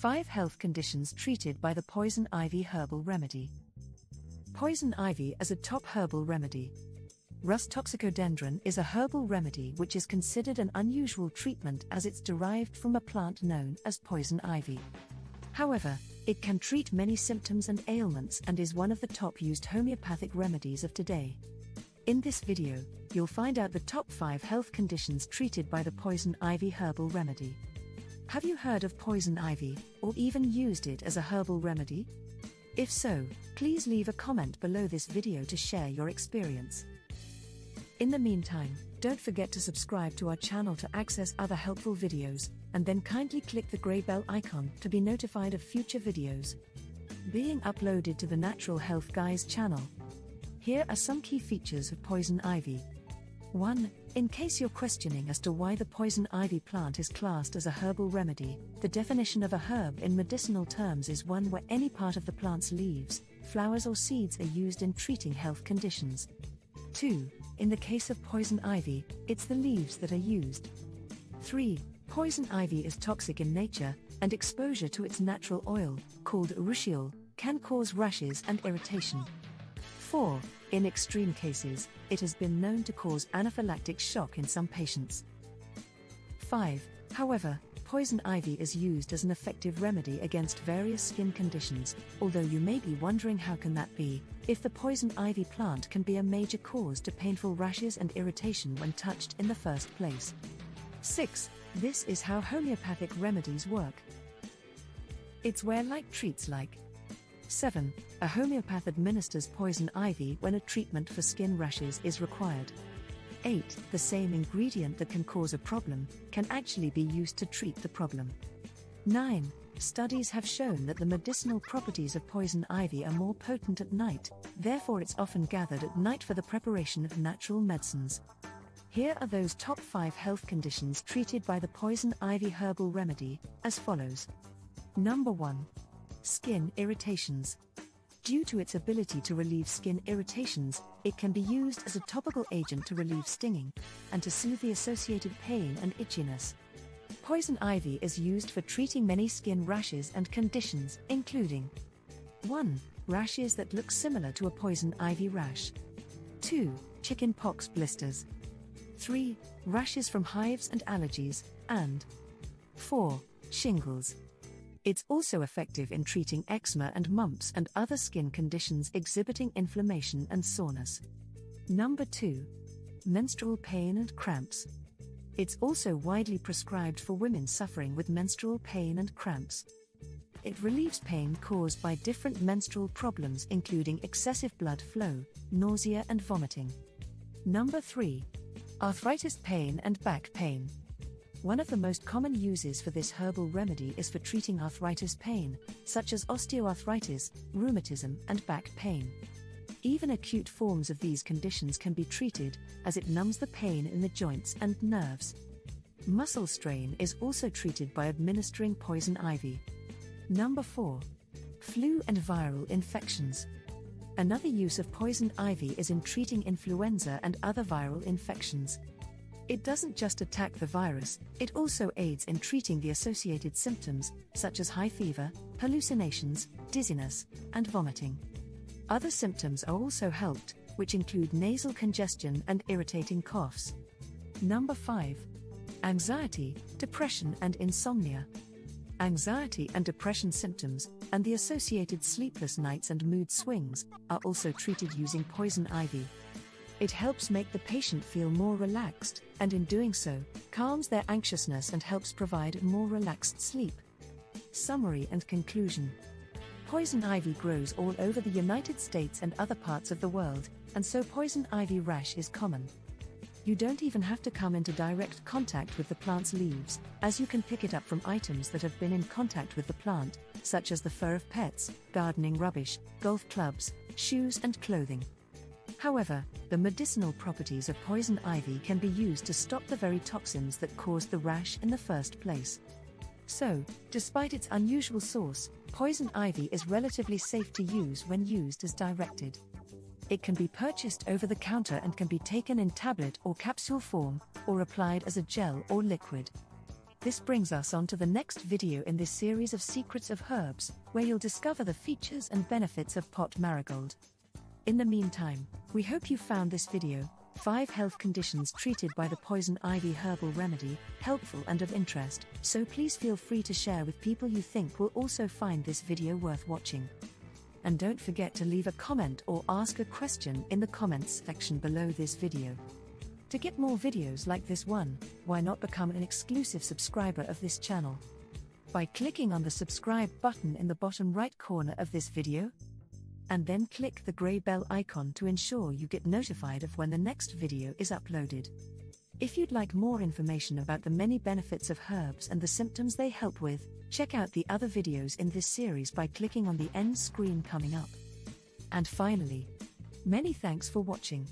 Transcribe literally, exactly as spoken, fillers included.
five Health Conditions Treated by the Poison Ivy Herbal Remedy. Poison ivy as a top herbal remedy. Rhus toxicodendron is a herbal remedy which is considered an unusual treatment as it's derived from a plant known as poison ivy. However, it can treat many symptoms and ailments and is one of the top used homeopathic remedies of today. In this video, you'll find out the top five health conditions treated by the poison ivy herbal remedy. Have you heard of poison ivy, or even used it as a herbal remedy? If so, please leave a comment below this video to share your experience. In the meantime, don't forget to subscribe to our channel to access other helpful videos, and then kindly click the grey bell icon to be notified of future videos being uploaded to the Natural Health Guys channel. Here are some key features of poison ivy. one. In case you're questioning as to why the poison ivy plant is classed as a herbal remedy, the definition of a herb in medicinal terms is one where any part of the plant's leaves, flowers or seeds are used in treating health conditions. two. In the case of poison ivy, it's the leaves that are used. three. Poison ivy is toxic in nature, and exposure to its natural oil, called urushiol, can cause rashes and irritation. four. In extreme cases, it has been known to cause anaphylactic shock in some patients. five. However, poison ivy is used as an effective remedy against various skin conditions, although you may be wondering how can that be, if the poison ivy plant can be a major cause to painful rashes and irritation when touched in the first place. six. This is how homeopathic remedies work. It's where like treats like. seven. A homeopath administers poison ivy when a treatment for skin rashes is required. eight. The same ingredient that can cause a problem, can actually be used to treat the problem. nine. Studies have shown that the medicinal properties of poison ivy are more potent at night, therefore it's often gathered at night for the preparation of natural medicines. Here are those top five health conditions treated by the poison ivy herbal remedy, as follows. Number one. Skin irritations. Due to its ability to relieve skin irritations, it can be used as a topical agent to relieve stinging, and to soothe the associated pain and itchiness. Poison ivy is used for treating many skin rashes and conditions, including one. Rashes that look similar to a poison ivy rash. two. Chicken pox blisters. three. Rashes from hives and allergies, and four. Shingles. It's also effective in treating eczema and mumps and other skin conditions exhibiting inflammation and soreness. Number two. Menstrual pain and cramps. It's also widely prescribed for women suffering with menstrual pain and cramps. It relieves pain caused by different menstrual problems including excessive blood flow, nausea and vomiting. Number three. Arthritis pain and back pain. One of the most common uses for this herbal remedy is for treating arthritis pain, such as osteoarthritis, rheumatism, and back pain. Even acute forms of these conditions can be treated, as it numbs the pain in the joints and nerves. Muscle strain is also treated by administering poison ivy. Number four. Flu and viral infections. Another use of poison ivy is in treating influenza and other viral infections. It doesn't just attack the virus, it also aids in treating the associated symptoms, such as high fever, hallucinations, dizziness, and vomiting. Other symptoms are also helped, which include nasal congestion and irritating coughs. Number five. Anxiety, depression and insomnia. Anxiety and depression symptoms, and the associated sleepless nights and mood swings, are also treated using poison ivy. It helps make the patient feel more relaxed, and in doing so, calms their anxiousness and helps provide a more relaxed sleep. Summary and conclusion. Poison ivy grows all over the United States and other parts of the world, and so poison ivy rash is common. You don't even have to come into direct contact with the plant's leaves, as you can pick it up from items that have been in contact with the plant, such as the fur of pets, gardening rubbish, golf clubs, shoes and clothing. However, the medicinal properties of poison ivy can be used to stop the very toxins that caused the rash in the first place. So, despite its unusual source, poison ivy is relatively safe to use when used as directed. It can be purchased over the counter and can be taken in tablet or capsule form, or applied as a gel or liquid. This brings us on to the next video in this series of Secrets of Herbs, where you'll discover the features and benefits of pot marigold. In the meantime, we hope you found this video, five health conditions treated by the poison ivy herbal remedy, helpful and of interest, so please feel free to share with people you think will also find this video worth watching. And don't forget to leave a comment or ask a question in the comments section below this video. To get more videos like this one, why not become an exclusive subscriber of this channel? By clicking on the subscribe button in the bottom right corner of this video, and then click the grey bell icon to ensure you get notified of when the next video is uploaded. If you'd like more information about the many benefits of herbs and the symptoms they help with, check out the other videos in this series by clicking on the end screen coming up. And finally, many thanks for watching.